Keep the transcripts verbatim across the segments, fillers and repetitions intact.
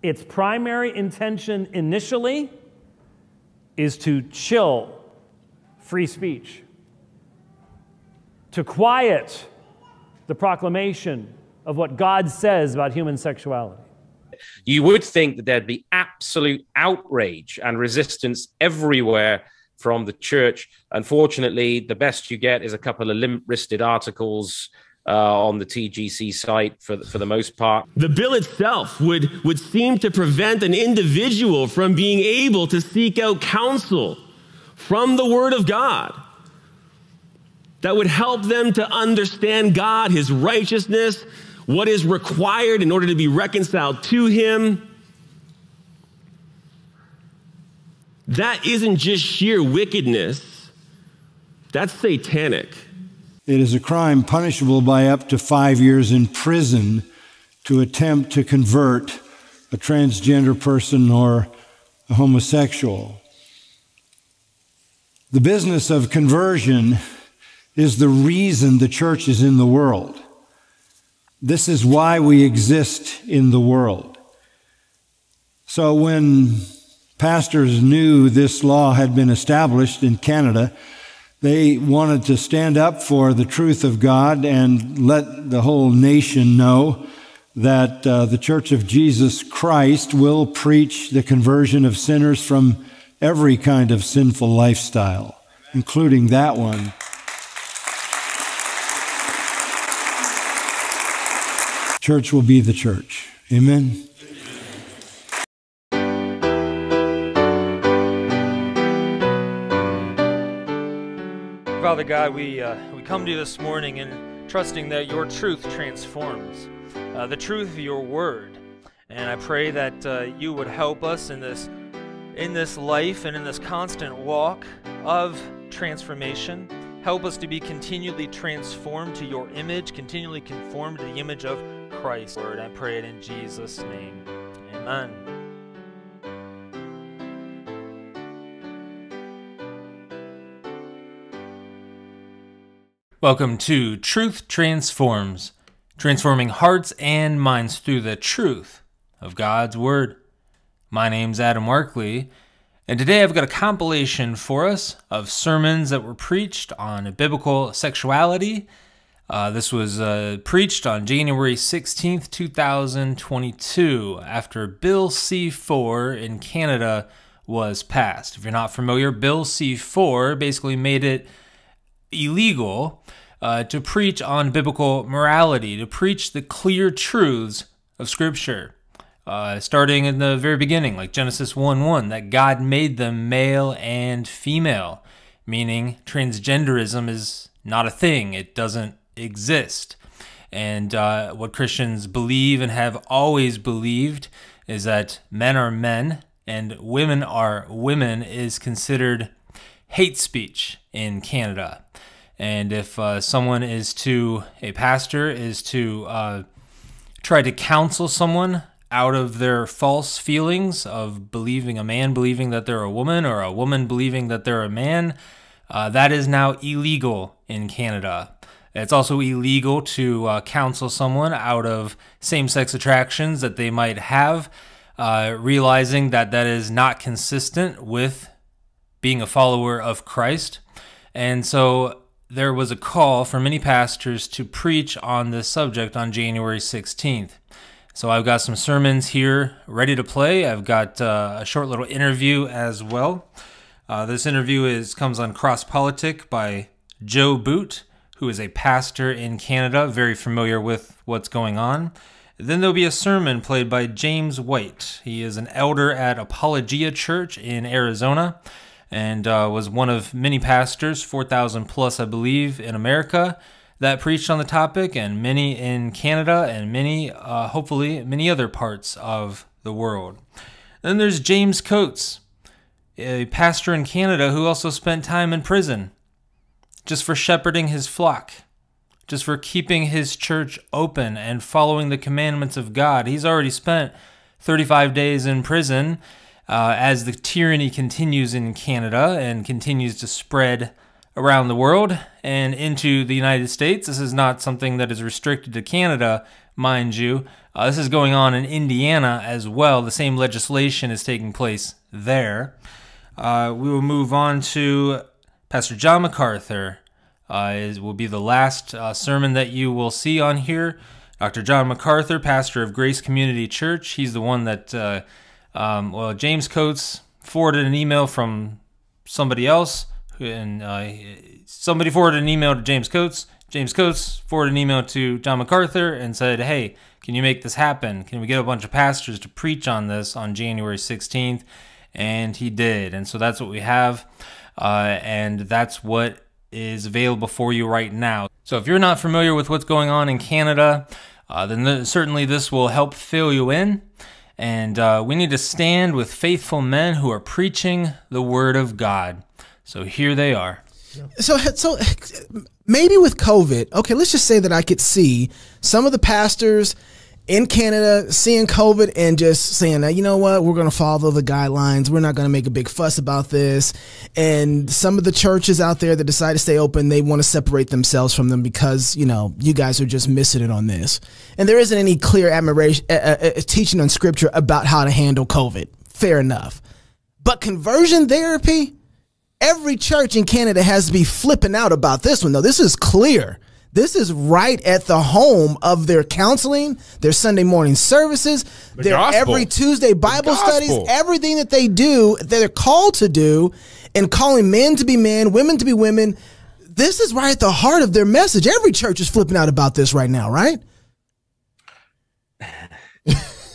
Its primary intention initially is to chill free speech, to quiet the proclamation of what God says about human sexuality. You would think that there'd be absolute outrage and resistance everywhere from the church. Unfortunately, the best you get is a couple of limp-wristed articles Uh, on the T G C site for the, for the most part. The bill itself would, would seem to prevent an individual from being able to seek out counsel from the Word of God that would help them to understand God, His righteousness, what is required in order to be reconciled to Him. That isn't just sheer wickedness. That's satanic. It is a crime punishable by up to five years in prison to attempt to convert a transgender person or a homosexual. The business of conversion is the reason the church is in the world. This is why we exist in the world. So when pastors knew this law had been established in Canada, they wanted to stand up for the truth of God and let the whole nation know that uh, the Church of Jesus Christ will preach the conversion of sinners from every kind of sinful lifestyle, including that one. Church will be the church. Amen. Father God, we, uh, we come to you this morning in trusting that your truth transforms, uh, the truth of your word. And I pray that uh, you would help us in this, in this life and in this constant walk of transformation. Help us to be continually transformed to your image, continually conformed to the image of Christ. Lord, I pray it in Jesus' name. Amen. Welcome to Truth Transforms, transforming hearts and minds through the truth of God's Word. My name's Adam Markley, and today I've got a compilation for us of sermons that were preached on biblical sexuality. Uh, this was uh, preached on January sixteenth, two thousand twenty-two, after Bill C four in Canada was passed. If you're not familiar, Bill C four basically made it illegal uh, to preach on biblical morality, to preach the clear truths of Scripture, uh, starting in the very beginning, like Genesis one one, that God made them male and female, meaning transgenderism is not a thing, it doesn't exist. And uh, what Christians believe and have always believed is that men are men and women are women is considered hate speech in Canada. And if uh, someone is to, a pastor is to uh, try to counsel someone out of their false feelings of believing a man believing that they're a woman or a woman believing that they're a man, uh, that is now illegal in Canada. It's also illegal to uh, counsel someone out of same-sex attractions that they might have, uh, realizing that that is not consistent with being a follower of Christ. And so there was a call for many pastors to preach on this subject on January sixteenth. So I've got some sermons here ready to play. I've got uh, a short little interview as well. Uh, this interview is comes on CrossPolitic by Joe Boot, who is a pastor in Canada, very familiar with what's going on. Then there'll be a sermon played by James White. He is an elder at Apologia Church in Arizona, and uh, was one of many pastors, four thousand plus I believe, in America that preached on the topic, and many in Canada, and many, uh, hopefully, many other parts of the world. Then there's James Coates, a pastor in Canada who also spent time in prison, just for shepherding his flock, just for keeping his church open and following the commandments of God. He's already spent thirty-five days in prison, Uh, as the tyranny continues in Canada and continues to spread around the world and into the United States. This is not something that is restricted to Canada, mind you. Uh, this is going on in Indiana as well. The same legislation is taking place there. Uh, we will move on to Pastor John MacArthur. Uh, is, will be the last uh, sermon that you will see on here. Doctor John MacArthur, pastor of Grace Community Church. He's the one that, uh, um, well, James Coates forwarded an email from somebody else, and uh, somebody forwarded an email to James Coates. James Coates forwarded an email to John MacArthur and said, hey, can you make this happen? Can we get a bunch of pastors to preach on this on January sixteenth? And he did. And so that's what we have. Uh, and that's what is available for you right now. So if you're not familiar with what's going on in Canada, uh, then th certainly this will help fill you in. And uh, we need to stand with faithful men who are preaching the word of God. So here they are. So, so maybe with COVID, okay, let's just say that I could see some of the pastors in Canada seeing COVID and just saying, you know what, we're going to follow the guidelines. We're not going to make a big fuss about this. And some of the churches out there that decide to stay open, they want to separate themselves from them because, you know, you guys are just missing it on this. And there isn't any clear admiration, uh, uh, teaching on scripture about how to handle COVID. Fair enough. But conversion therapy, every church in Canada has to be flipping out about this one, though. This is clear. This is right at the home of their counseling, their Sunday morning services, the their gospel. Every Tuesday Bible studies, everything that they do, that they're called to do, and calling men to be men, women to be women. This is right at the heart of their message. Every church is flipping out about this right now, right?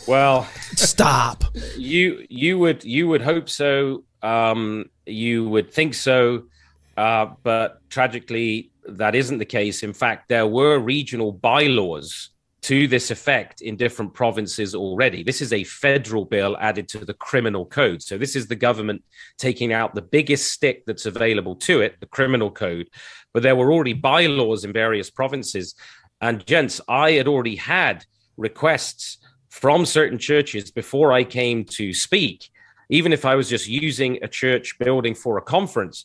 Well, stop. You you would you would hope so. Um, you would think so, uh, but tragically, that isn't the case. In fact, there were regional bylaws to this effect in different provinces already. This is a federal bill added to the criminal code. So this is the government taking out the biggest stick that's available to it, the criminal code. But there were already bylaws in various provinces. And gents, I had already had requests from certain churches before I came to speak, even if I was just using a church building for a conference,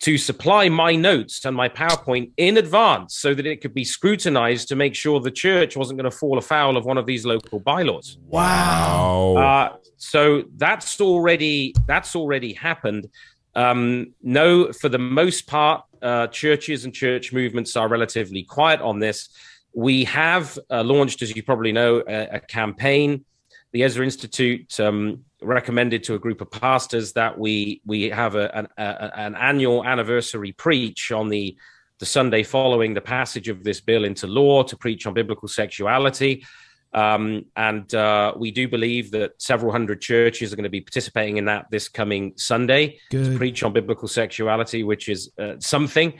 to supply my notes and my PowerPoint in advance so that it could be scrutinized to make sure the church wasn't going to fall afoul of one of these local bylaws. Wow. Uh, so that's already, that's already happened. Um, no, for the most part, uh, churches and church movements are relatively quiet on this. We have uh, launched, as you probably know, a, a campaign. The Ezra Institute um, recommended to a group of pastors that we we have a, an, a, an annual anniversary preach on the, the Sunday following the passage of this bill into law, to preach on biblical sexuality. Um, and uh, we do believe that several hundred churches are going to be participating in that this coming Sunday. Good. To preach on biblical sexuality, which is uh, something.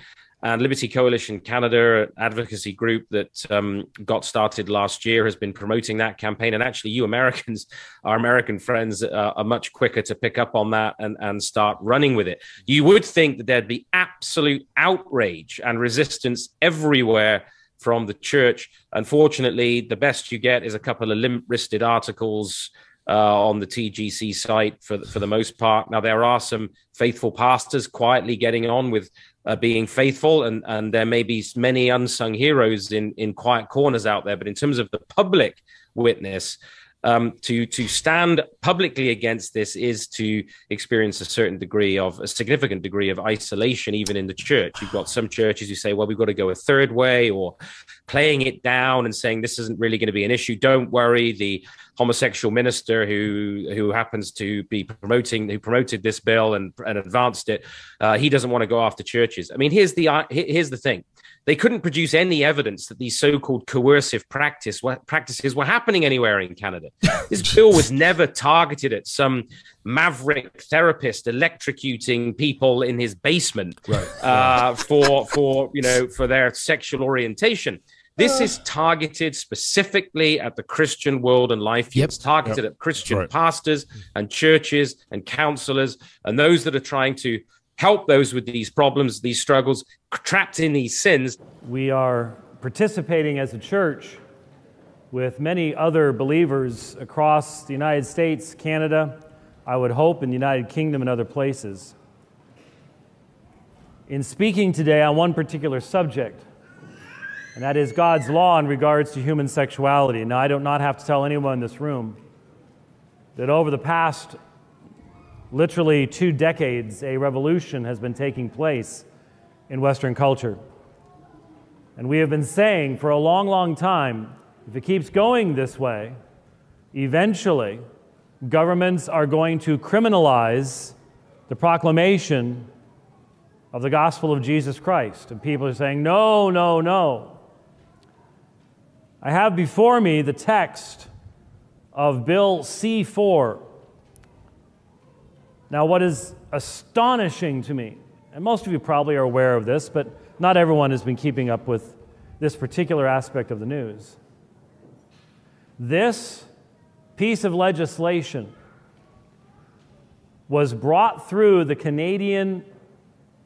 And Liberty Coalition Canada, advocacy group that um, got started last year, has been promoting that campaign. And actually, you Americans, our American friends, uh, are much quicker to pick up on that and, and start running with it. You would think that there'd be absolute outrage and resistance everywhere from the church. Unfortunately, the best you get is a couple of limp-wristed articles Uh, on the T G C site for the, for the most part. Now, there are some faithful pastors quietly getting on with uh, being faithful, and, and there may be many unsung heroes in, in quiet corners out there. But in terms of the public witness, um, to, to stand publicly against this is to experience a certain degree of, a significant degree of isolation, even in the church. You've got some churches who say, well, we've got to go a third way, or playing it down and saying this isn't really going to be an issue. Don't worry, the homosexual minister who who happens to be promoting, who promoted this bill and, and advanced it, uh, he doesn't want to go after churches. I mean, here's the uh, here's the thing. They couldn't produce any evidence that these so-called coercive practice practices were happening anywhere in Canada. This bill was never targeted at some maverick therapist electrocuting people in his basement, right, uh, right. for for you know for their sexual orientation. This is targeted specifically at the Christian world and life. Yep. It's targeted, yep, at Christian, right, pastors and churches and counselors and those that are trying to help those with these problems, these struggles, trapped in these sins. We are participating as a church with many other believers across the United States, Canada, I would hope, in the United Kingdom and other places, in speaking today on one particular subject. and that is God's law in regards to human sexuality. Now, I do not have to tell anyone in this room that over the past literally two decades, a revolution has been taking place in Western culture. And we have been saying for a long, long time, if it keeps going this way, eventually governments are going to criminalize the proclamation of the gospel of Jesus Christ. And people are saying, no, no, no. I have before me the text of Bill C four. Now, what is astonishing to me, and most of you probably are aware of this, but not everyone has been keeping up with this particular aspect of the news. This piece of legislation was brought through the Canadian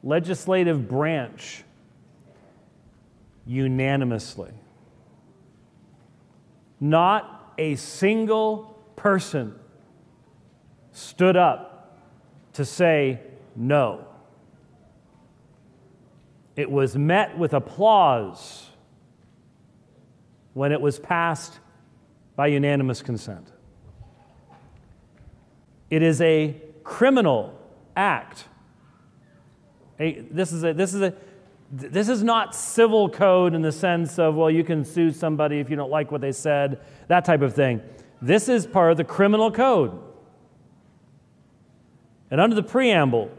legislative branch unanimously. Not a single person stood up to say no. It was met with applause when it was passed by unanimous consent. It is a criminal act. Hey, this is a, this is a, this is not civil code in the sense of, well, you can sue somebody if you don't like what they said, that type of thing. This is part of the criminal code. And under the preamble,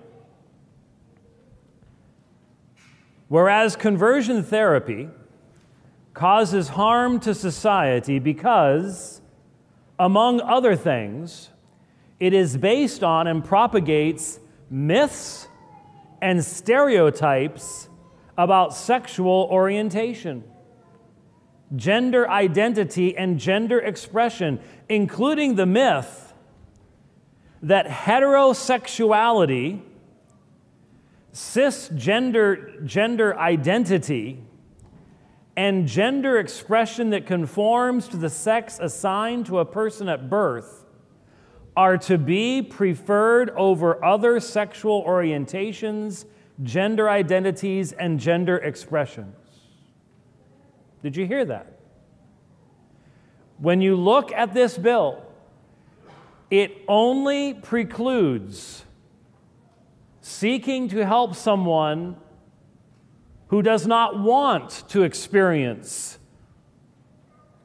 whereas conversion therapy causes harm to society because, among other things, it is based on and propagates myths and stereotypes about sexual orientation, gender identity, and gender expression, including the myth that heterosexuality, cisgender gender identity, and gender expression that conforms to the sex assigned to a person at birth are to be preferred over other sexual orientations, gender identities, and gender expressions. Did you hear that? When you look at this bill, it only precludes seeking to help someone who does not want to experience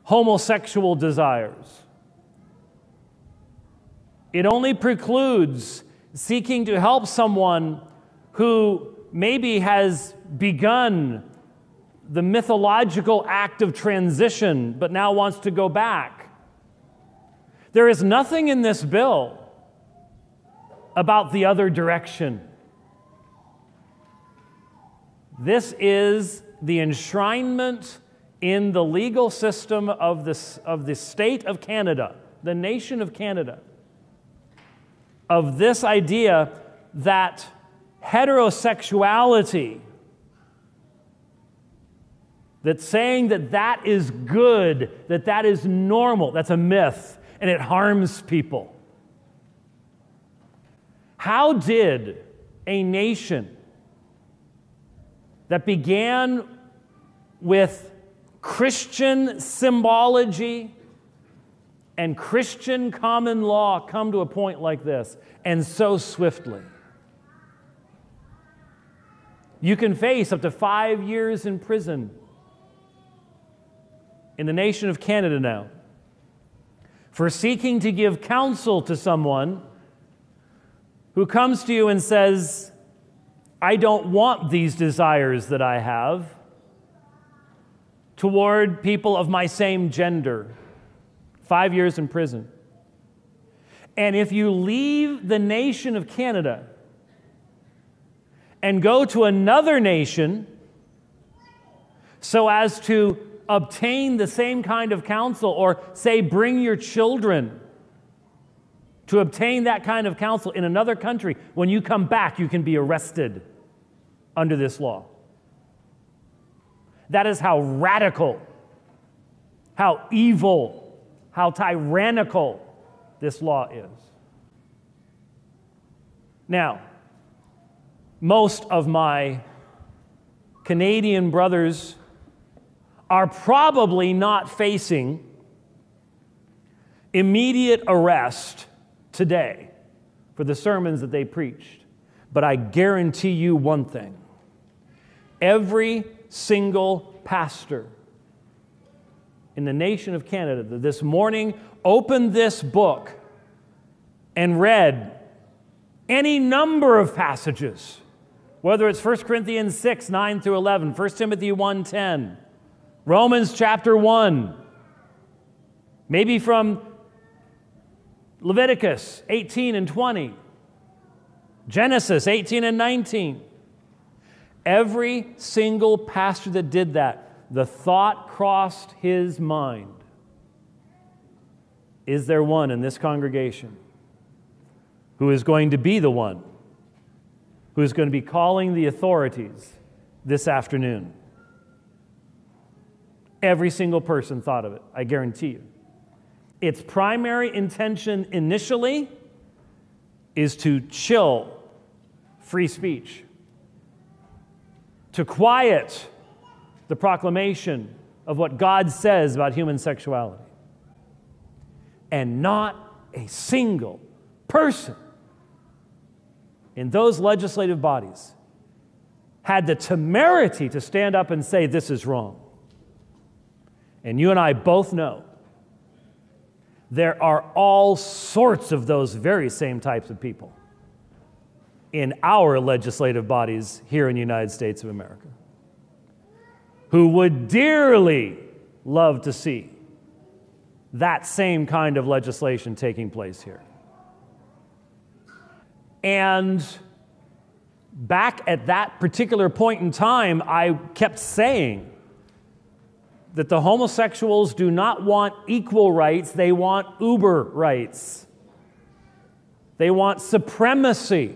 homosexual desires. It only precludes seeking to help someone who maybe has begun the mythological act of transition but now wants to go back. There is nothing in this bill about the other direction. This is the enshrinement in the legal system of, this, of the state of Canada, the nation of Canada, of this idea that heterosexuality, that saying that that is good, that that is normal, that's a myth, and it harms people. How did a nation that began with Christian symbology and Christian common law come to a point like this, and so swiftly? You can face up to five years in prison in the nation of Canada now for seeking to give counsel to someone who comes to you and says, I don't want these desires that I have toward people of my same gender. Five years in prison. And if you leave the nation of Canada and go to another nation so as to obtain the same kind of counsel, or say bring your children to obtain that kind of counsel in another country, when you come back, you can be arrested under this law. That is how radical, how evil, how tyrannical this law is. Now, most of my Canadian brothers are probably not facing immediate arrest today for the sermons that they preached. But I guarantee you one thing. Every single pastor in the nation of Canada that this morning opened this book and read any number of passages, whether it's First Corinthians six, nine through eleven, First Timothy one, ten, Romans chapter one, maybe from Leviticus eighteen and twenty, Genesis eighteen and nineteen. Every single pastor that did that, the thought crossed his mind. Is there one in this congregation who is going to be the one who is going to be calling the authorities this afternoon? Every single person thought of it, I guarantee you. Its primary intention initially is to chill free speech, to quiet the proclamation of what God says about human sexuality. And not a single person in those legislative bodies had the temerity to stand up and say, this is wrong. And you and I both know there are all sorts of those very same types of people in our legislative bodies here in the United States of America who would dearly love to see that same kind of legislation taking place here. And back at that particular point in time, I kept saying that the homosexuals do not want equal rights, they want uber rights. They want supremacy.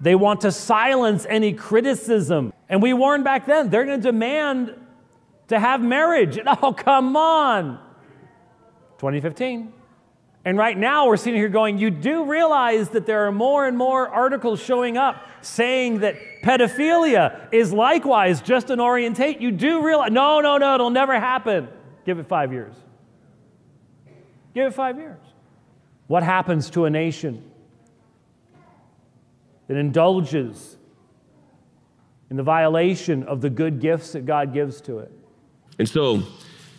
They want to silence any criticism. And we warned back then, they're going to demand to have marriage. Oh, come on. twenty fifteen. And right now we're sitting here going, you do realize that there are more and more articles showing up saying that pedophilia is likewise just an orientation. You do realize, no, no, no, it'll never happen. Give it five years. Give it five years. What happens to a nation that indulges in the violation of the good gifts that God gives to it? And so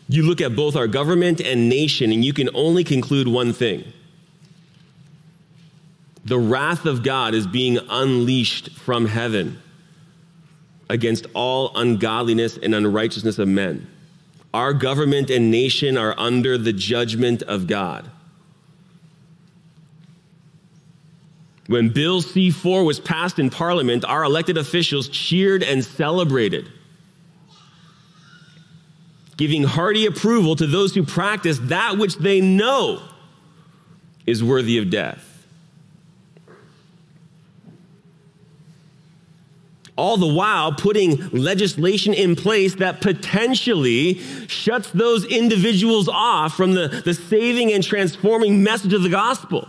you look at both our government and nation, and you can only conclude one thing. The wrath of God is being unleashed from heaven against all ungodliness and unrighteousness of men. Our government and nation are under the judgment of God. When Bill C four was passed in Parliament, our elected officials cheered and celebrated, giving hearty approval to those who practice that which they know is worthy of death. All the while putting legislation in place that potentially shuts those individuals off from the, the saving and transforming message of the gospel.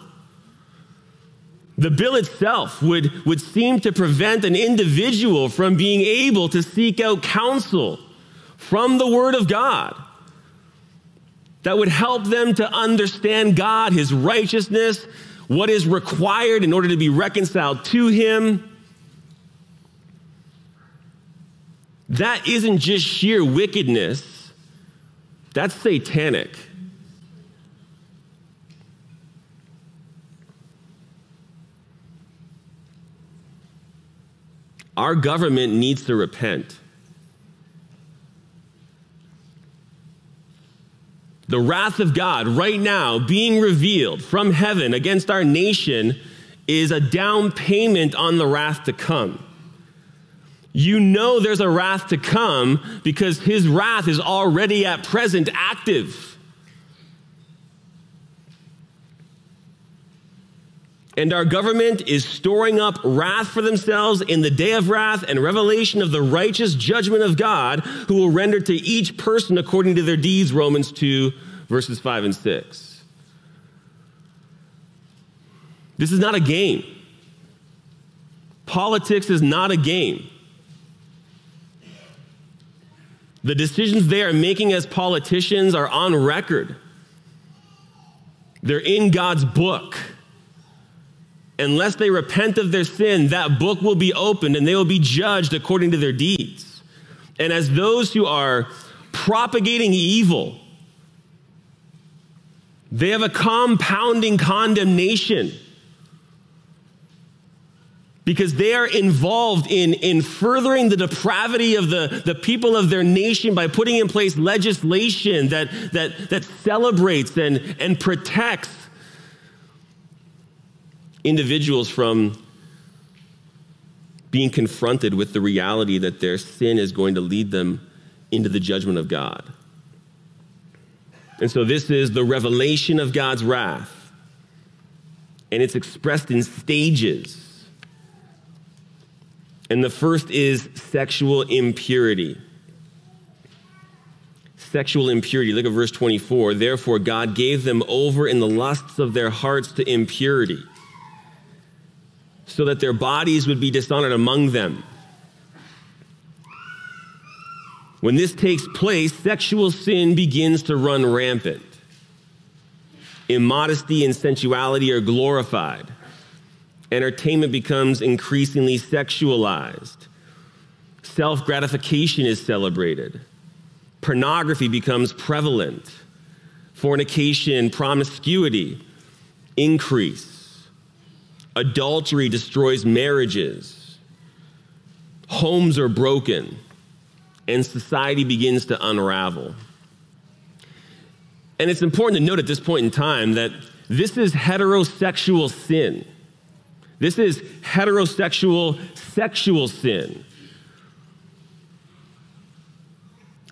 The bill itself would, would seem to prevent an individual from being able to seek out counsel from the Word of God that would help them to understand God, His righteousness, what is required in order to be reconciled to Him. That isn't just sheer wickedness, that's satanic. Our government needs to repent. The wrath of God right now being revealed from heaven against our nation is a down payment on the wrath to come. You know there's a wrath to come because His wrath is already at present active. And our government is storing up wrath for themselves in the day of wrath and revelation of the righteous judgment of God, who will render to each person according to their deeds, Romans two, verses five and six. This is not a game. Politics is not a game. The decisions they are making as politicians are on record. They're in God's book. Unless they repent of their sin, that book will be opened and they will be judged according to their deeds. And as those who are propagating evil, they have a compounding condemnation because they are involved in, in furthering the depravity of the, the people of their nation by putting in place legislation that, that, that celebrates and, and protects individuals from being confronted with the reality that their sin is going to lead them into the judgment of God. And so this is the revelation of God's wrath. And it's expressed in stages. And the first is sexual impurity. Sexual impurity. Look at verse twenty-four. Therefore, God gave them over in the lusts of their hearts to impurity, so that their bodies would be dishonored among them. When this takes place, sexual sin begins to run rampant. Immodesty and sensuality are glorified. Entertainment becomes increasingly sexualized. Self-gratification is celebrated. Pornography becomes prevalent. Fornication, promiscuity increase. Adultery destroys marriages. Homes are broken. And society begins to unravel. And it's important to note at this point in time that this is heterosexual sin. This is heterosexual sexual sin.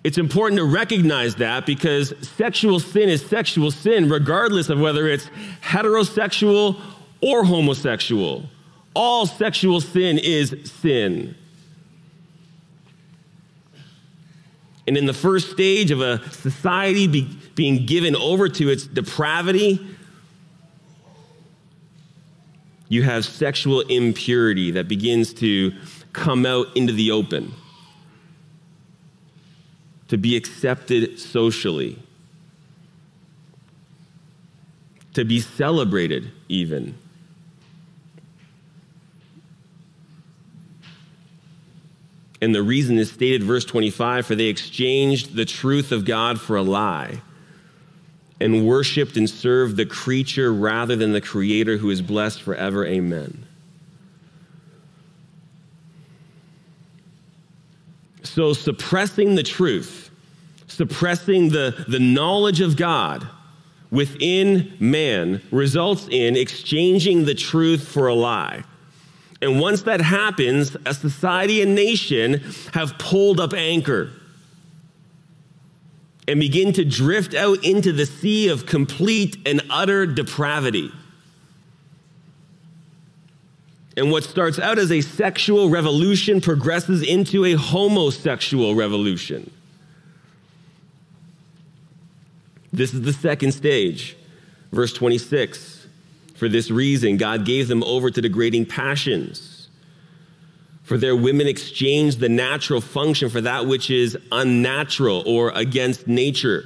It's important to recognize that because sexual sin is sexual sin regardless of whether it's heterosexual or homosexual. All sexual sin is sin. And in the first stage of a society be, being given over to its depravity, you have sexual impurity that begins to come out into the open, to be accepted socially, to be celebrated even. And the reason is stated, verse twenty-five, for they exchanged the truth of God for a lie and worshiped and served the creature rather than the Creator who is blessed forever. Amen. So suppressing the truth, suppressing the, the knowledge of God within man results in exchanging the truth for a lie. And once that happens, a society and nation have pulled up anchor and begin to drift out into the sea of complete and utter depravity. And what starts out as a sexual revolution progresses into a homosexual revolution. This is the second stage, verse twenty-six. For this reason, God gave them over to degrading passions. For their women exchanged the natural function for that which is unnatural or against nature.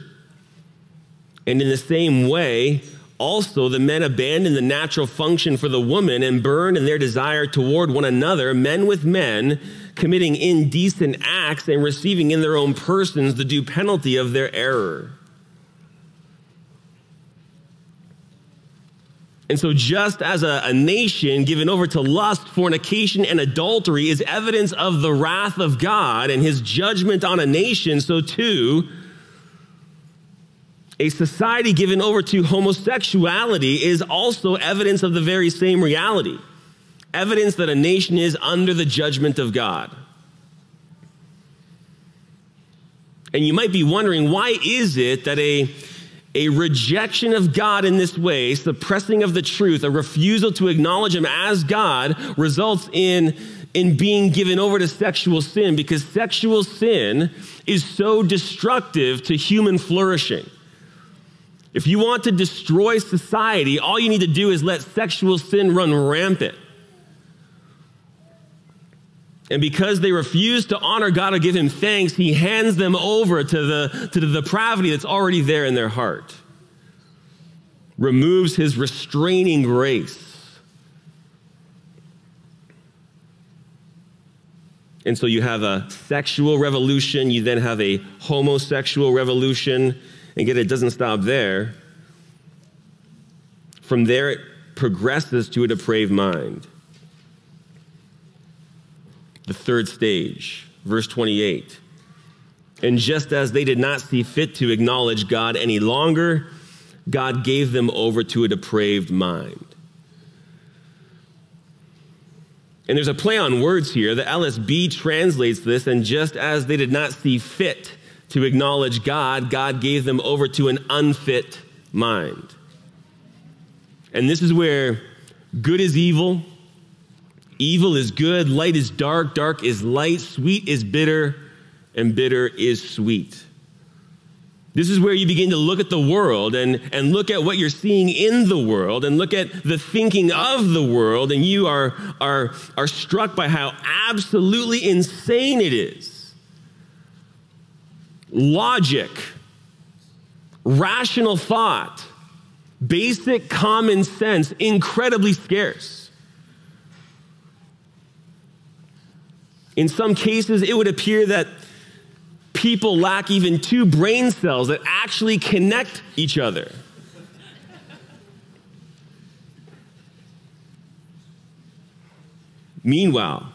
And in the same way, also the men abandoned the natural function for the woman and burned in their desire toward one another, men with men, committing indecent acts and receiving in their own persons the due penalty of their error. And so just as a, a nation given over to lust, fornication, and adultery is evidence of the wrath of God and his judgment on a nation, so too, a society given over to homosexuality is also evidence of the very same reality, evidence that a nation is under the judgment of God. And you might be wondering, why is it that a A rejection of God in this way, suppressing of the truth, a refusal to acknowledge him as God, results in, in being given over to sexual sin, because sexual sin is so destructive to human flourishing. If you want to destroy society, all you need to do is let sexual sin run rampant. And because they refuse to honor God or give him thanks, he hands them over to the, to the depravity that's already there in their heart. Removes his restraining grace. And so you have a sexual revolution, you then have a homosexual revolution, and yet it doesn't stop there. From there it progresses to a depraved mind. The third stage, verse twenty-eight. And just as they did not see fit to acknowledge God any longer, God gave them over to a depraved mind. And there's a play on words here. The L S B translates this, and just as they did not see fit to acknowledge God, God gave them over to an unfit mind. And this is where good is evil, evil is good, light is dark, dark is light, sweet is bitter, and bitter is sweet. This is where you begin to look at the world and, and look at what you're seeing in the world and look at the thinking of the world, and you are, are, are struck by how absolutely insane it is. Logic, rational thought, basic common sense, incredibly scarce. In some cases, it would appear that people lack even two brain cells that actually connect each other. Meanwhile,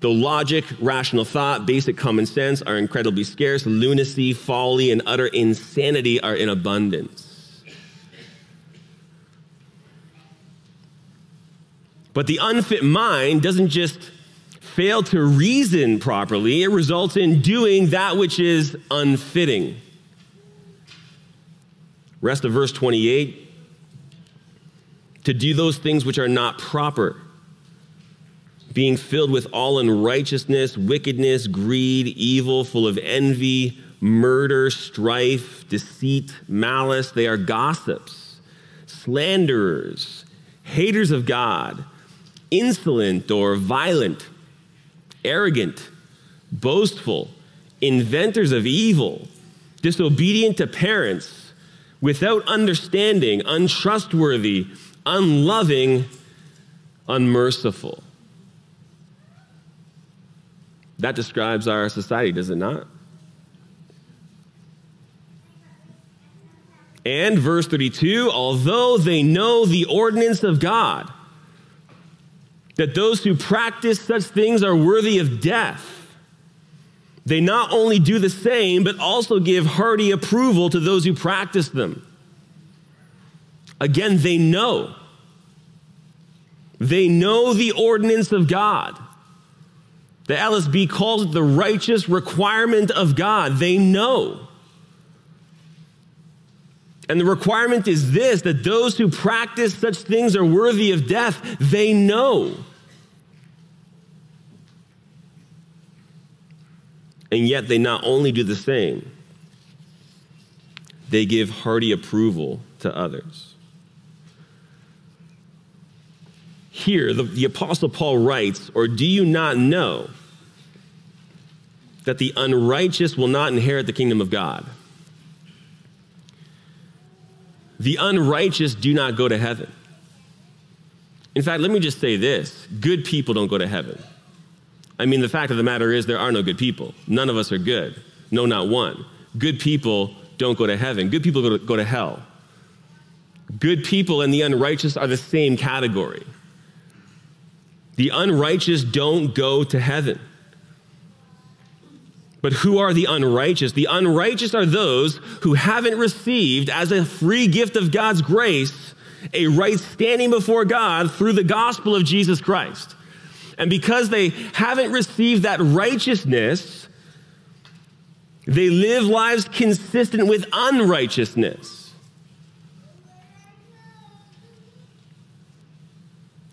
though logic, rational thought, basic common sense are incredibly scarce, lunacy, folly, and utter insanity are in abundance. But the unfit mind doesn't just fail to reason properly, it results in doing that which is unfitting. Rest of verse twenty-eight, to do those things which are not proper, being filled with all unrighteousness, wickedness, greed, evil, full of envy, murder, strife, deceit, malice. They are gossips, slanderers, haters of God, insolent or violent, arrogant, boastful, inventors of evil, disobedient to parents, without understanding, untrustworthy, unloving, unmerciful. That describes our society, does it not? And verse thirty-two, although they know the ordinance of God, that those who practice such things are worthy of death, they not only do the same, but also give hearty approval to those who practice them. Again, they know. They know the ordinance of God. The L S B calls it the righteous requirement of God. They know. And the requirement is this, that those who practice such things are worthy of death. They know. And yet they not only do the same, they give hearty approval to others. Here, the, the Apostle Paul writes, or do you not know that the unrighteous will not inherit the kingdom of God? The unrighteous do not go to heaven. In fact, let me just say this. Good people don't go to heaven. I mean, the fact of the matter is there are no good people. None of us are good. No, not one. Good people don't go to heaven. Good people go to, go to hell. Good people and the unrighteous are the same category. The unrighteous don't go to heaven. But who are the unrighteous? The unrighteous are those who haven't received, as a free gift of God's grace, a right standing before God through the gospel of Jesus Christ. And because they haven't received that righteousness, they live lives consistent with unrighteousness.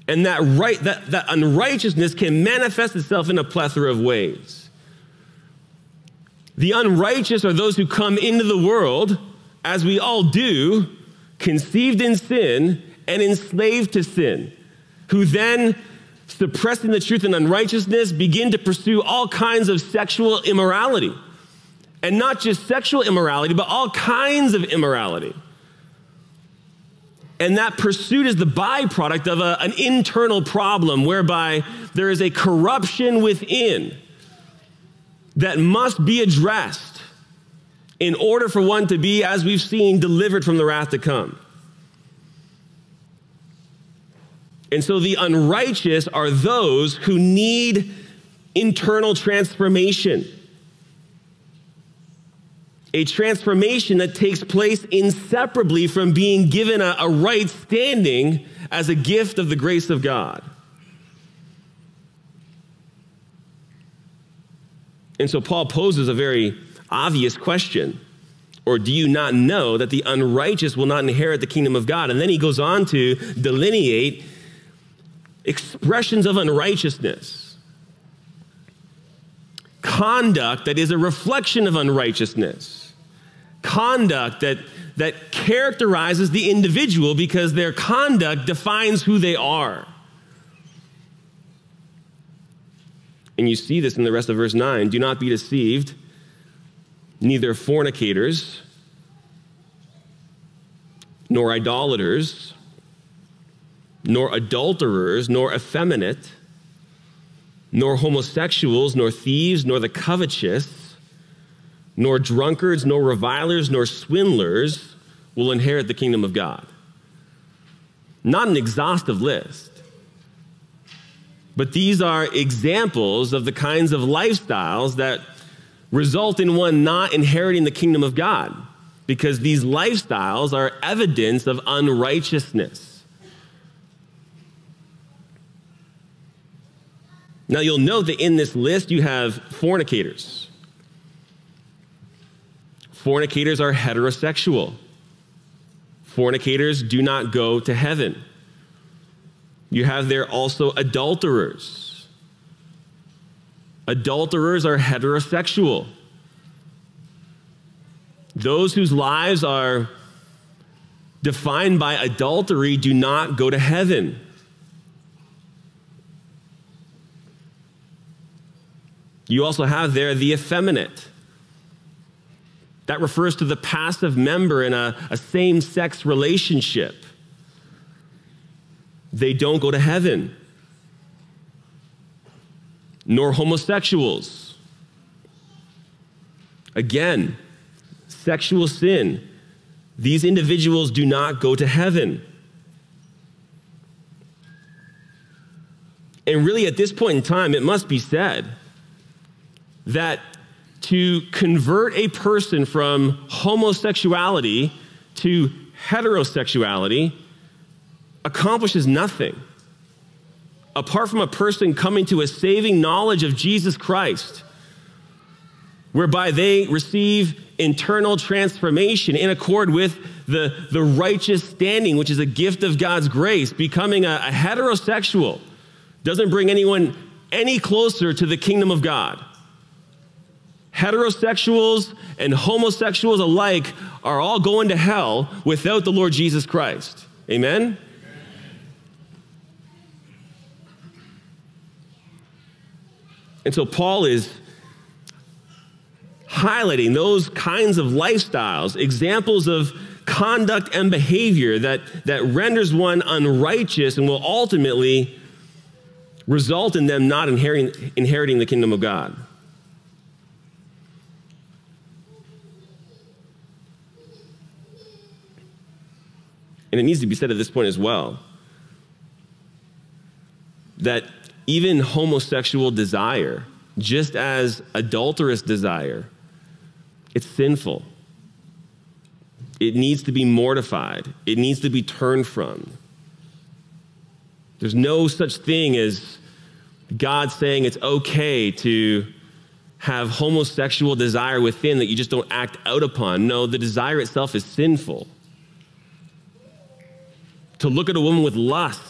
And that, right, that, that unrighteousness can manifest itself in a plethora of ways. The unrighteous are those who come into the world, as we all do, conceived in sin and enslaved to sin, who then, suppressing the truth in unrighteousness, begin to pursue all kinds of sexual immorality. And not just sexual immorality, but all kinds of immorality. And that pursuit is the byproduct of a, an internal problem whereby there is a corruption within that must be addressed in order for one to be, as we've seen, delivered from the wrath to come. And so the unrighteous are those who need internal transformation. A transformation that takes place inseparably from being given a, a right standing as a gift of the grace of God. And so Paul poses a very obvious question. Or do you not know that the unrighteous will not inherit the kingdom of God? And then he goes on to delineate expressions of unrighteousness. Conduct that is a reflection of unrighteousness. Conduct that, that characterizes the individual because their conduct defines who they are. And you see this in the rest of verse nine. Do not be deceived. Neither fornicators, nor idolaters, nor adulterers, nor effeminate, nor homosexuals, nor thieves, nor the covetous, nor drunkards, nor revilers, nor swindlers will inherit the kingdom of God. Not an exhaustive list, but these are examples of the kinds of lifestyles that result in one not inheriting the kingdom of God, because these lifestyles are evidence of unrighteousness. Now, you'll note that in this list, you have fornicators. Fornicators are heterosexual. Fornicators do not go to heaven. You have there also adulterers. Adulterers are heterosexual. Those whose lives are defined by adultery do not go to heaven. You also have there the effeminate. That refers to the passive member in a, a same-sex relationship. They don't go to heaven. Nor homosexuals. Again, sexual sin. These individuals do not go to heaven. And really, at this point in time, it must be said that to convert a person from homosexuality to heterosexuality accomplishes nothing apart from a person coming to a saving knowledge of Jesus Christ, whereby they receive internal transformation in accord with the, the righteous standing, which is a gift of God's grace. Becoming a, a heterosexual doesn't bring anyone any closer to the kingdom of God. Heterosexuals and homosexuals alike are all going to hell without the Lord Jesus Christ. Amen? Amen? And so Paul is highlighting those kinds of lifestyles, examples of conduct and behavior that, that renders one unrighteous and will ultimately result in them not inheriting, inheriting the kingdom of God. And it needs to be said at this point as well that even homosexual desire, just as adulterous desire, it's sinful. It needs to be mortified. It needs to be turned from. There's no such thing as God saying it's okay to have homosexual desire within that you just don't act out upon. No, the desire itself is sinful. To look at a woman with lust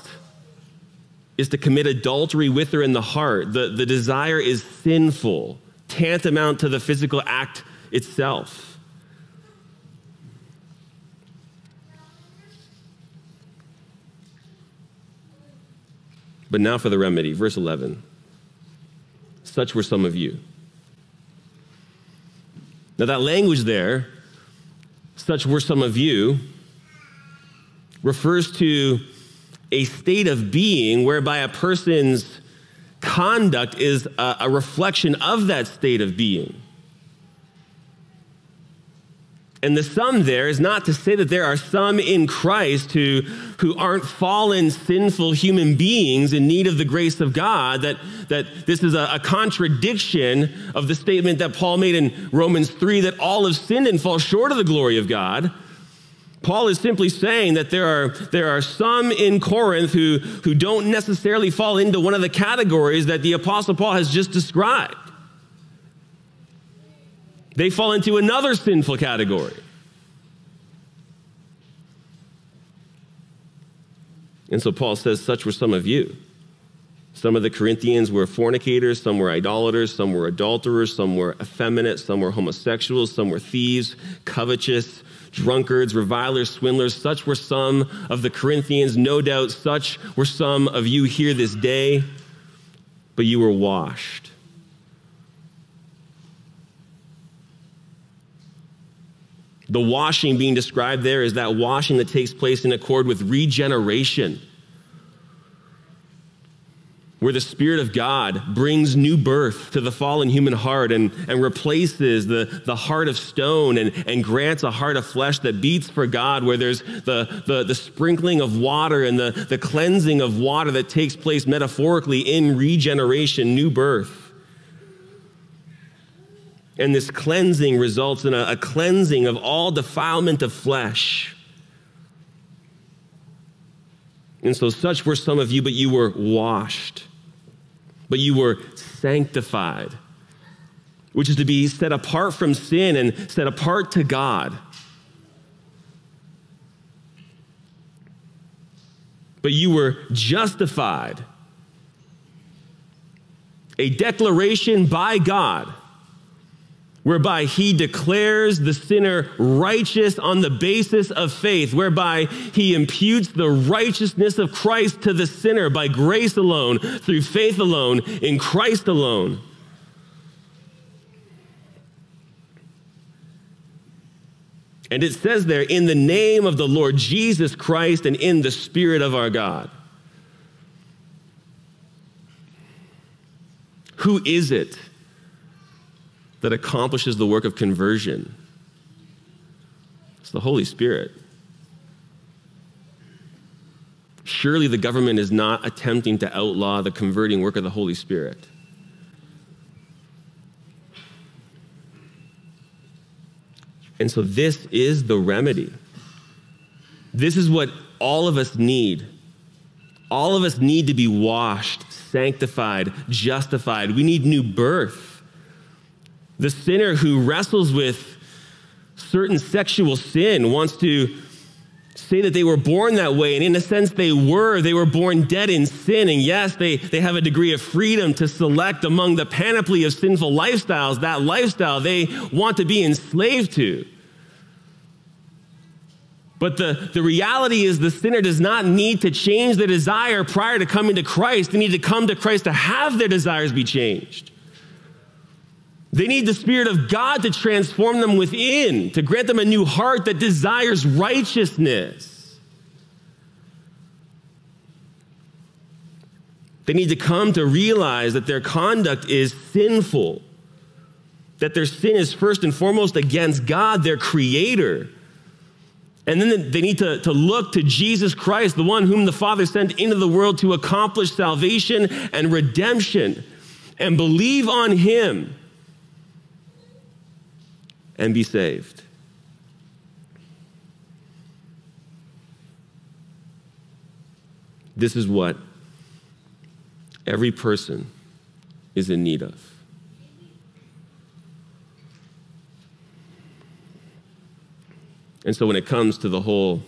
is to commit adultery with her in the heart. The, the desire is sinful, tantamount to the physical act itself. But now for the remedy, verse eleven. Such were some of you. Now that language there, such were some of you, refers to a state of being whereby a person's conduct is a, a reflection of that state of being. And the some there is not to say that there are some in Christ who, who aren't fallen, sinful human beings in need of the grace of God, that, that this is a, a contradiction of the statement that Paul made in Romans three, that all have sinned and fall short of the glory of God. Paul is simply saying that there are, there are some in Corinth who, who don't necessarily fall into one of the categories that the Apostle Paul has just described. They fall into another sinful category. And so Paul says, such were some of you. Some of the Corinthians were fornicators, some were idolaters, some were adulterers, some were effeminate, some were homosexuals, some were thieves, covetous, drunkards, revilers, swindlers. Such were some of the Corinthians. No doubt such were some of you here this day, but you were washed. The washing being described there is that washing that takes place in accord with regeneration, where the Spirit of God brings new birth to the fallen human heart and, and replaces the, the heart of stone and, and grants a heart of flesh that beats for God, where there's the, the, the sprinkling of water and the, the cleansing of water that takes place metaphorically in regeneration, new birth. And this cleansing results in a, a cleansing of all defilement of flesh. And so such were some of you, but you were washed, but you were sanctified, which is to be set apart from sin and set apart to God. But you were justified, a declaration by God, whereby he declares the sinner righteous on the basis of faith, whereby he imputes the righteousness of Christ to the sinner by grace alone, through faith alone, in Christ alone. And it says there, in the name of the Lord Jesus Christ and in the Spirit of our God. Who is it that accomplishes the work of conversion? It's the Holy Spirit. Surely the government is not attempting to outlaw the converting work of the Holy Spirit. And so this is the remedy. This is what all of us need. All of us need to be washed, sanctified, justified. We need new birth. The sinner who wrestles with certain sexual sin wants to say that they were born that way, and in a sense they were. They were born dead in sin, and yes, they, they have a degree of freedom to select among the panoply of sinful lifestyles, that lifestyle they want to be enslaved to. But the, the reality is the sinner does not need to change their desire prior to coming to Christ. They need to come to Christ to have their desires be changed. They need the Spirit of God to transform them within, to grant them a new heart that desires righteousness. They need to come to realize that their conduct is sinful, that their sin is first and foremost against God, their Creator. And then they need to, to look to Jesus Christ, the one whom the Father sent into the world to accomplish salvation and redemption, and believe on him and be saved. This is what every person is in need of. And so when it comes to the whole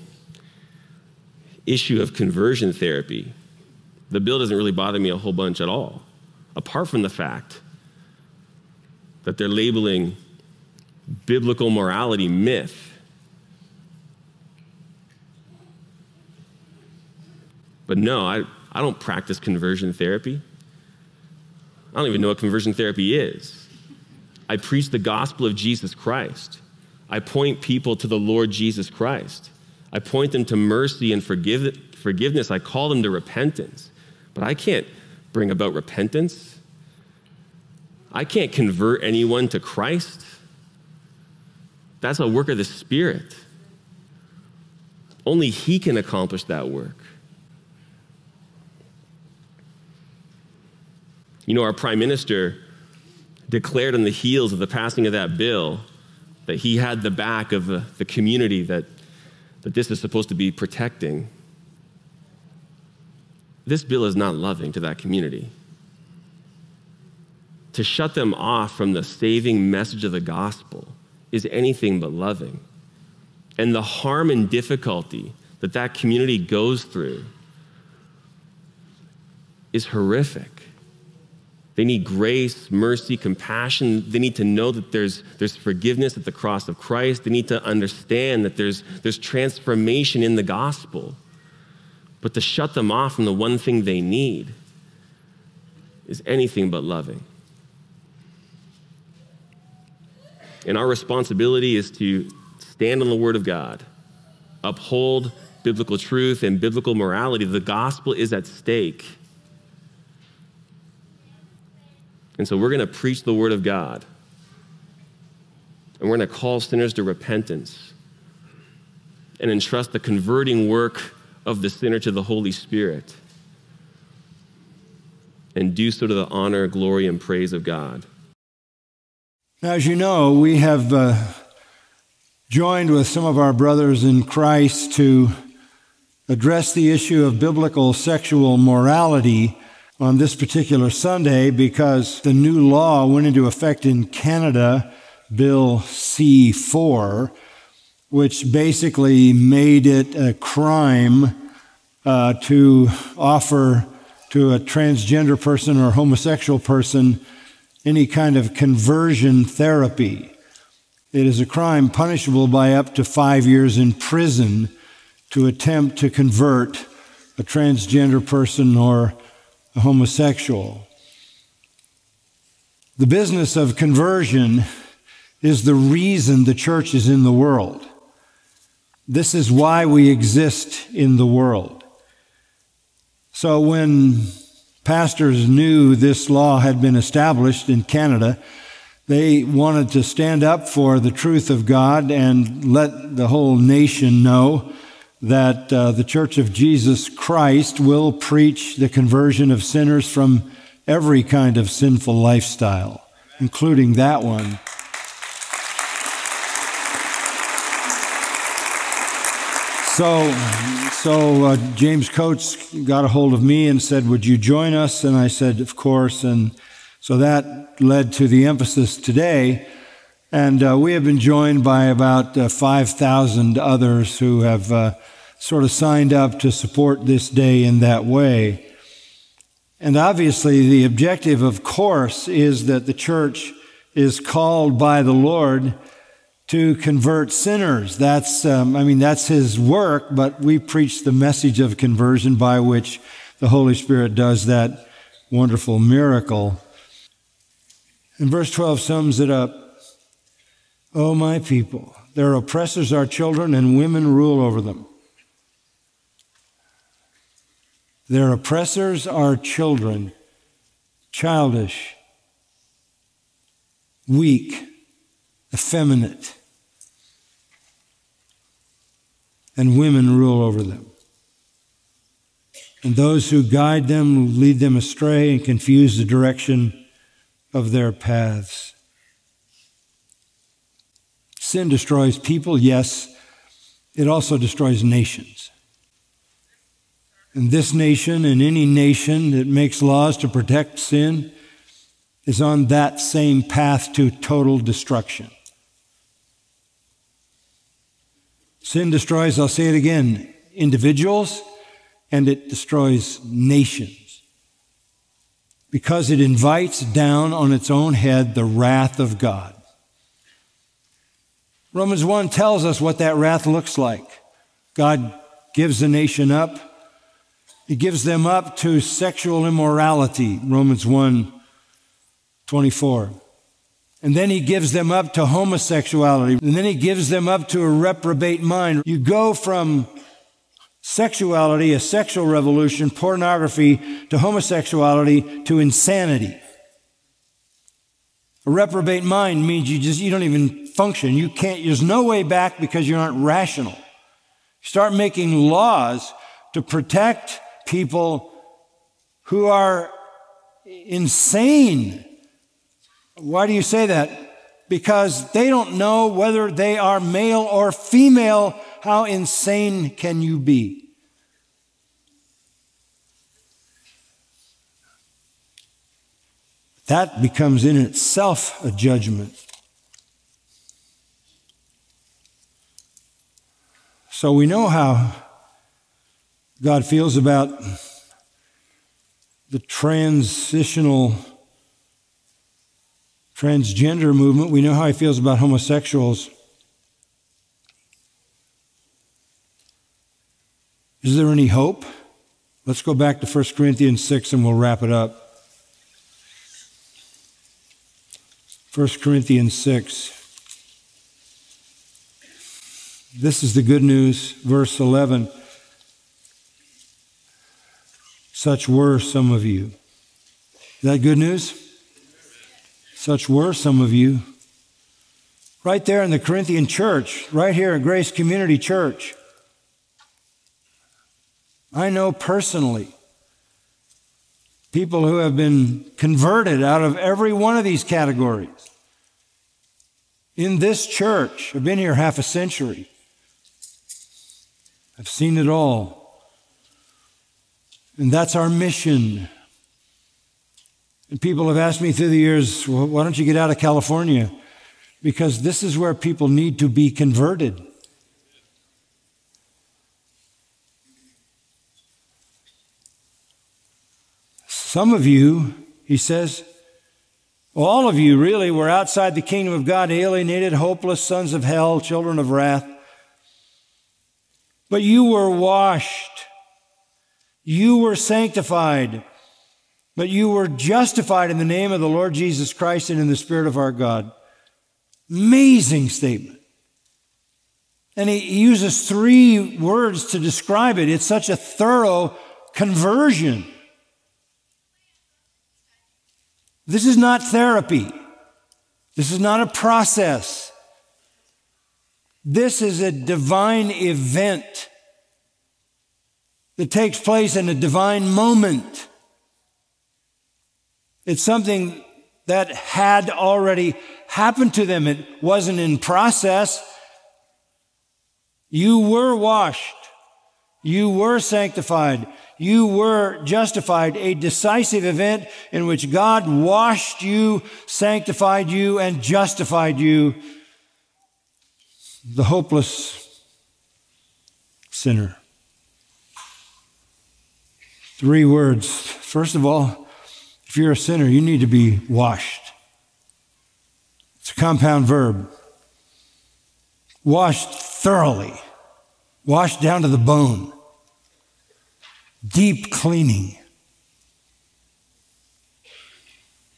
issue of conversion therapy, the bill doesn't really bother me a whole bunch at all, apart from the fact that they're labeling biblical morality myth. But no, I, I don't practice conversion therapy. I don't even know what conversion therapy is. I preach the gospel of Jesus Christ. I point people to the Lord Jesus Christ. I point them to mercy and forgive, forgiveness. I call them to repentance. But I can't bring about repentance. I can't convert anyone to Christ. That's a work of the Spirit. Only He can accomplish that work. You know, our Prime Minister declared on the heels of the passing of that bill that he had the back of the, the community that, that this is supposed to be protecting. This bill is not loving to that community. To shut them off from the saving message of the gospel is anything but loving. And the harm and difficulty that that community goes through is horrific. They need grace, mercy, compassion. They need to know that there's, there's forgiveness at the cross of Christ. They need to understand that there's, there's transformation in the gospel. But to shut them off from the one thing they need is anything but loving. And our responsibility is to stand on the Word of God, uphold biblical truth and biblical morality. The gospel is at stake. And so we're going to preach the Word of God. And we're going to call sinners to repentance and entrust the converting work of the sinner to the Holy Spirit and do so to the honor, glory, and praise of God. Now, as you know, we have uh, joined with some of our brothers in Christ to address the issue of biblical sexual morality on this particular Sunday, because the new law went into effect in Canada, Bill C four, which basically made it a crime uh, to offer to a transgender person or homosexual person any kind of conversion therapy. It is a crime punishable by up to five years in prison to attempt to convert a transgender person or a homosexual. The business of conversion is the reason the church is in the world. This is why we exist in the world. So when pastors knew this law had been established in Canada, they wanted to stand up for the truth of God and let the whole nation know that uh, the Church of Jesus Christ will preach the conversion of sinners from every kind of sinful lifestyle, including that one. So, so uh, James Coates got a hold of me and said, "Would you join us?" And I said, "Of course." And so that led to the emphasis today. And uh, we have been joined by about uh, five thousand others who have uh, sort of signed up to support this day in that way. And obviously the objective, of course, is that the church is called by the Lord to convert sinners. That's, um, I mean, that's His work, but we preach the message of conversion by which the Holy Spirit does that wonderful miracle. And verse twelve sums it up. "Oh, my people, their oppressors are children, and women rule over them." Their oppressors are children, childish, weak, effeminate, and women rule over them. And those who guide them lead them astray and confuse the direction of their paths. Sin destroys people, yes. It also destroys nations. And this nation and any nation that makes laws to protect sin is on that same path to total destruction. Sin destroys, I'll say it again, individuals, and it destroys nations, because it invites down on its own head the wrath of God. Romans one tells us what that wrath looks like. God gives the nation up He gives them up to sexual immorality, Romans one twenty-four. And then he gives them up to homosexuality. And then he gives them up to a reprobate mind. You go from sexuality, a sexual revolution, pornography, to homosexuality, to insanity. A reprobate mind means you just, you don't even function. You can't, there's no way back because you aren't rational. You start making laws to protect people who are insane. Why do you say that? Because they don't know whether they are male or female. How insane can you be? That becomes in itself a judgment. So we know how God feels about the transitional transgender movement. We know how he feels about homosexuals. Is there any hope? Let's go back to First Corinthians six and we'll wrap it up. First Corinthians six. This is the good news, verse eleven. Such were some of you. Is that good news? Such were some of you. Right there in the Corinthian church, right here at Grace Community Church. I know personally people who have been converted out of every one of these categories. In this church, I've been here half a century. I've seen it all. And that's our mission. And people have asked me through the years, well, why don't you get out of California? Because this is where people need to be converted. Some of you, he says, all of you really were outside the kingdom of God, alienated, hopeless, sons of hell, children of wrath. But you were washed. You were sanctified. But you were justified in the name of the Lord Jesus Christ and in the Spirit of our God. Amazing statement. And he uses three words to describe it. It's such a thorough conversion. This is not therapy. This is not a process. This is a divine event that takes place in a divine moment. It's something that had already happened to them. It wasn't in process. You were washed. You were sanctified. You were justified, a decisive event in which God washed you, sanctified you, and justified you, the hopeless sinner. Three words. First of all, if you're a sinner, you need to be washed. It's a compound verb. Washed thoroughly. Washed down to the bone. Deep cleaning.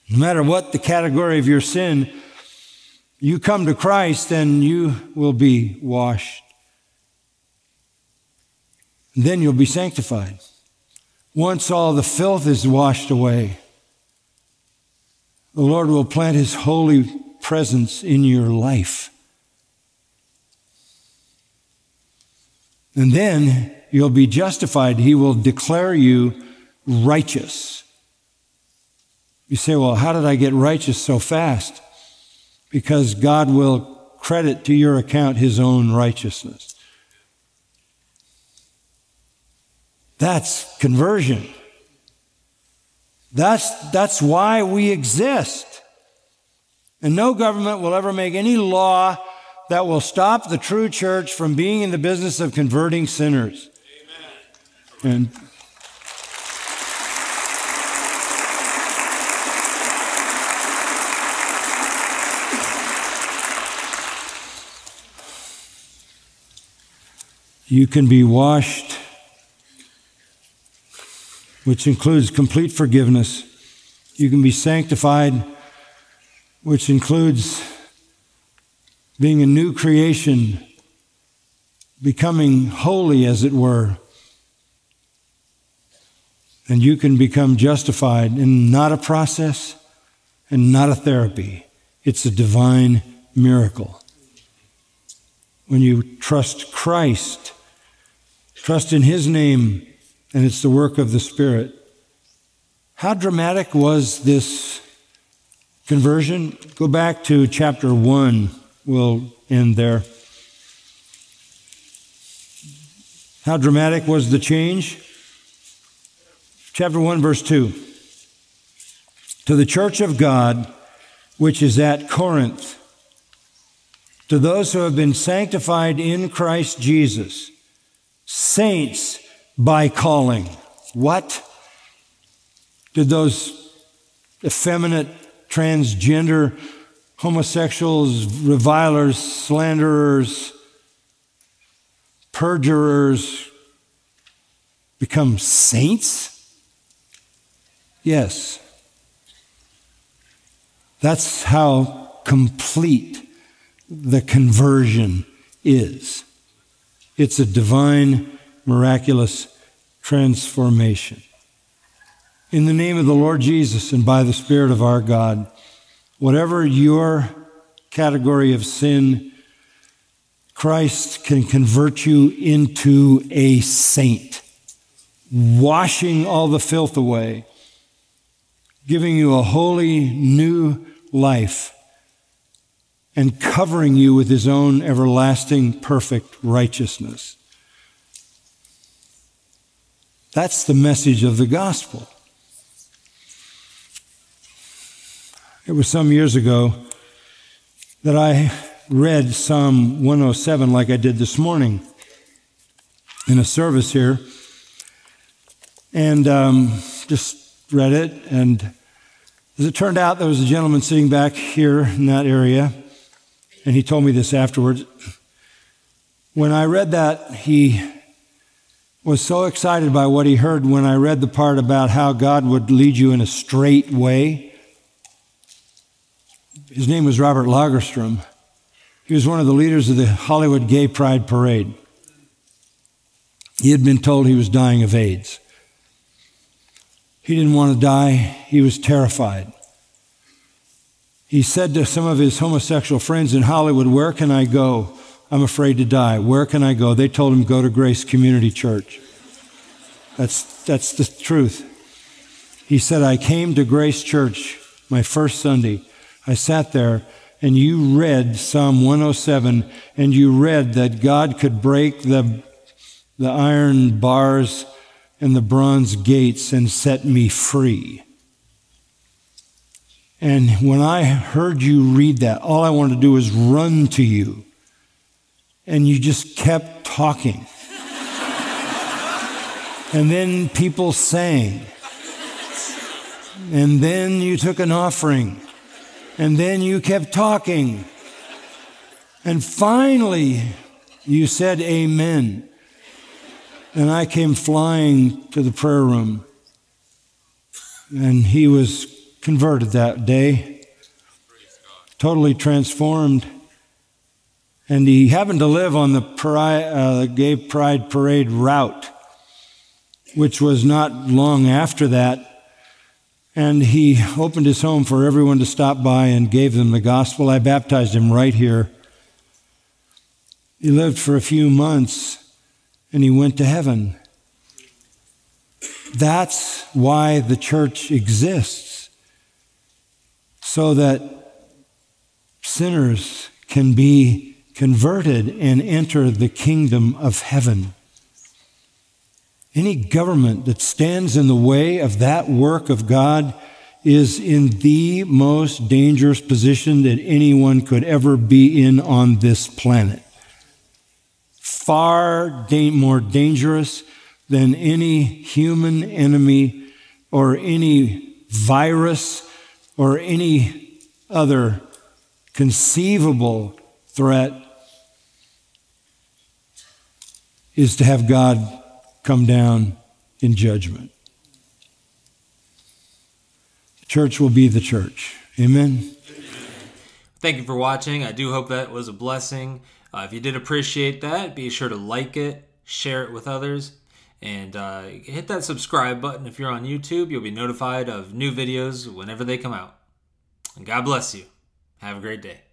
No matter what the category of your sin, you come to Christ and you will be washed. And then you'll be sanctified. Once all the filth is washed away, the Lord will plant His holy presence in your life. And then you'll be justified. He will declare you righteous. You say, well, how did I get righteous so fast? Because God will credit to your account His own righteousness. That's conversion. That's, that's why we exist. And no government will ever make any law that will stop the true church from being in the business of converting sinners. And you can be washed which includes complete forgiveness. You can be sanctified, which includes being a new creation, becoming holy, as it were. And you can become justified, and not a process and not a therapy. It's a divine miracle. When you trust Christ, trust in His name, and it's the work of the Spirit. How dramatic was this conversion? Go back to chapter one. We'll end there. How dramatic was the change? Chapter one, verse two. To the church of God, which is at Corinth, to those who have been sanctified in Christ Jesus, saints by calling. What? Did those effeminate, transgender, homosexuals, revilers, slanderers, perjurers become saints? Yes. That's how complete the conversion is. It's a divine, miraculous transformation. In the name of the Lord Jesus and by the Spirit of our God, whatever your category of sin, Christ can convert you into a saint, washing all the filth away, giving you a holy new life, and covering you with His own everlasting, perfect righteousness. That's the message of the gospel. It was some years ago that I read Psalm one oh seven like I did this morning in a service here, and um, just read it, and as it turned out, there was a gentleman sitting back here in that area, and he told me this afterwards. When I read that, he was so excited by what he heard when I read the part about how God would lead you in a straight way. His name was Robert Lagerstrom. He was one of the leaders of the Hollywood Gay Pride Parade. He had been told he was dying of AIDS. He didn't want to die. He was terrified. He said to some of his homosexual friends in Hollywood, "Where can I go? I'm afraid to die. Where can I go?" They told him, "Go to Grace Community Church." That's, that's the truth. He said, "I came to Grace Church my first Sunday. I sat there, and you read Psalm one oh seven, and you read that God could break the, the iron bars and the bronze gates and set me free." And when I heard you read that, all I wanted to do was run to you. And you just kept talking. And then people sang. And then you took an offering. And then you kept talking. And finally, you said amen. And I came flying to the prayer room. And he was converted that day, totally transformed, and he happened to live on the, pari- uh, the Gay Pride Parade route, which was not long after that, and he opened his home for everyone to stop by and gave them the gospel. I baptized him right here. He lived for a few months, and he went to heaven. That's why the church exists. So that sinners can be converted and enter the kingdom of heaven. Any government that stands in the way of that work of God is in the most dangerous position that anyone could ever be in on this planet. Far da- more dangerous than any human enemy or any virus or any other conceivable threat is to have God come down in judgment. church will be the church. Amen. Thank you for watching. I do hope that was a blessing. Uh, if you did appreciate that, be sure to like it, share it with others, and uh, hit that subscribe button. If you're on YouTube, you'll be notified of new videos whenever they come out. And God bless you. Have a great day.